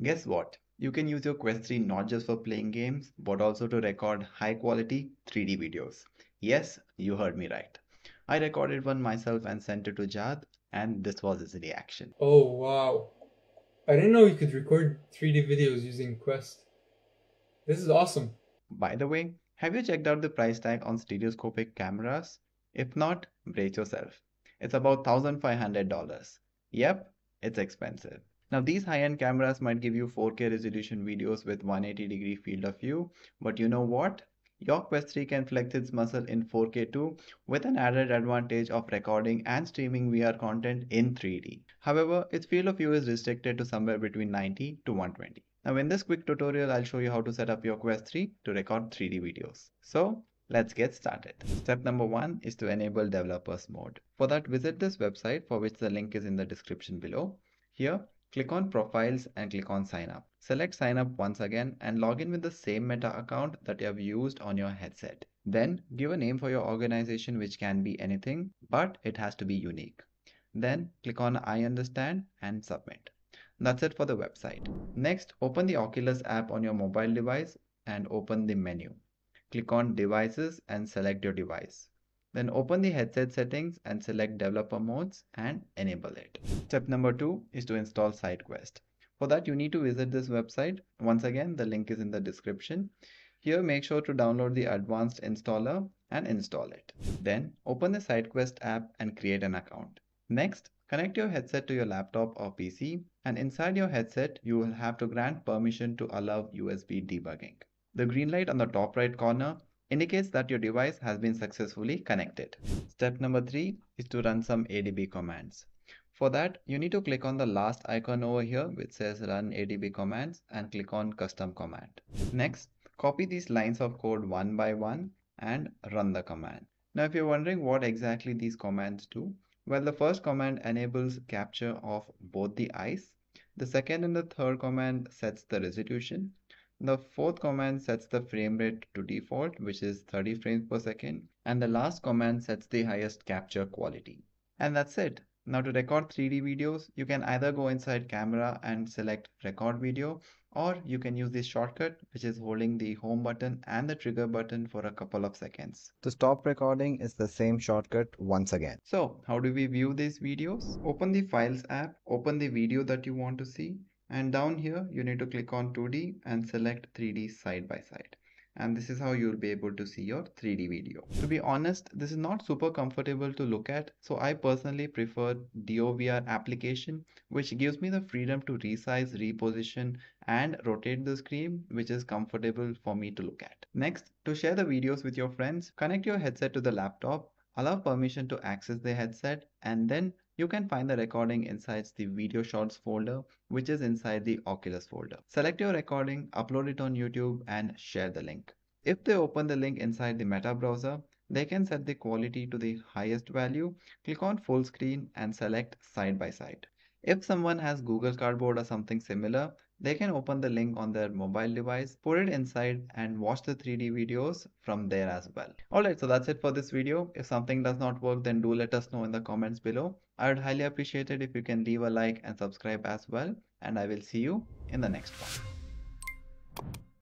Guess what? You can use your Quest 3 not just for playing games, but also to record high quality 3D videos. Yes, you heard me right. I recorded one myself and sent it to Jad, and this was his reaction. Oh wow, I didn't know you could record 3D videos using Quest. This is awesome. By the way, have you checked out the price tag on stereoscopic cameras? If not, brace yourself. It's about $1,500. Yep, it's expensive. Now these high-end cameras might give you 4K resolution videos with 180 degree field of view, but you know what? Your Quest 3 can flex its muscle in 4K too, with an added advantage of recording and streaming VR content in 3D. However, its field of view is restricted to somewhere between 90 to 120. Now in this quick tutorial, I'll show you how to set up your Quest 3 to record 3D videos. So let's get started. Step number 1 is to enable developers mode. For that, visit this website for which the link is in the description below. Here, click on Profiles and click on Sign Up. Select Sign Up once again and log in with the same Meta account that you have used on your headset. Then give a name for your organization, which can be anything, but it has to be unique. Then click on I understand and submit. That's it for the website. Next, open the Oculus app on your mobile device and open the menu. Click on Devices and select your device. Then open the headset settings and select developer modes and enable it. Step number 2 is to install SideQuest. For that, you need to visit this website. Once again, the link is in the description. Here, make sure to download the advanced installer and install it. Then open the SideQuest app and create an account. Next, connect your headset to your laptop or PC, and inside your headset, you will have to grant permission to allow USB debugging. The green light on the top right corner indicates that your device has been successfully connected. Step number 3 is to run some ADB commands. For that, you need to click on the last icon over here which says Run ADB Commands and click on Custom Command. Next, copy these lines of code one by one and run the command. Now if you're wondering what exactly these commands do, well, the first command enables capture of both the eyes. The second and the third command sets the resolution. The fourth command sets the frame rate to default, which is 30 frames per second. And the last command sets the highest capture quality. And that's it. Now to record 3D videos, you can either go inside camera and select record video, or you can use this shortcut, which is holding the home button and the trigger button for a couple of seconds. To stop recording is the same shortcut once again. So how do we view these videos? Open the Files app, open the video that you want to see. And down here, you need to click on 2D and select 3D side by side. And this is how you'll be able to see your 3D video. To be honest, this is not super comfortable to look at. So I personally prefer DOVR application, which gives me the freedom to resize, reposition, and rotate the screen, which is comfortable for me to look at. Next, to share the videos with your friends, connect your headset to the laptop, allow permission to access the headset, and then you can find the recording inside the video shots folder, which is inside the Oculus folder. Select your recording, upload it on YouTube, and share the link. If they open the link inside the Meta browser, they can set the quality to the highest value. Click on full screen and select side by side. If someone has Google Cardboard or something similar, they can open the link on their mobile device, put it inside and watch the 3D videos from there as well. Alright, so that's it for this video. If something does not work, then do let us know in the comments below. I would highly appreciate it if you can leave a like and subscribe as well. And I will see you in the next one.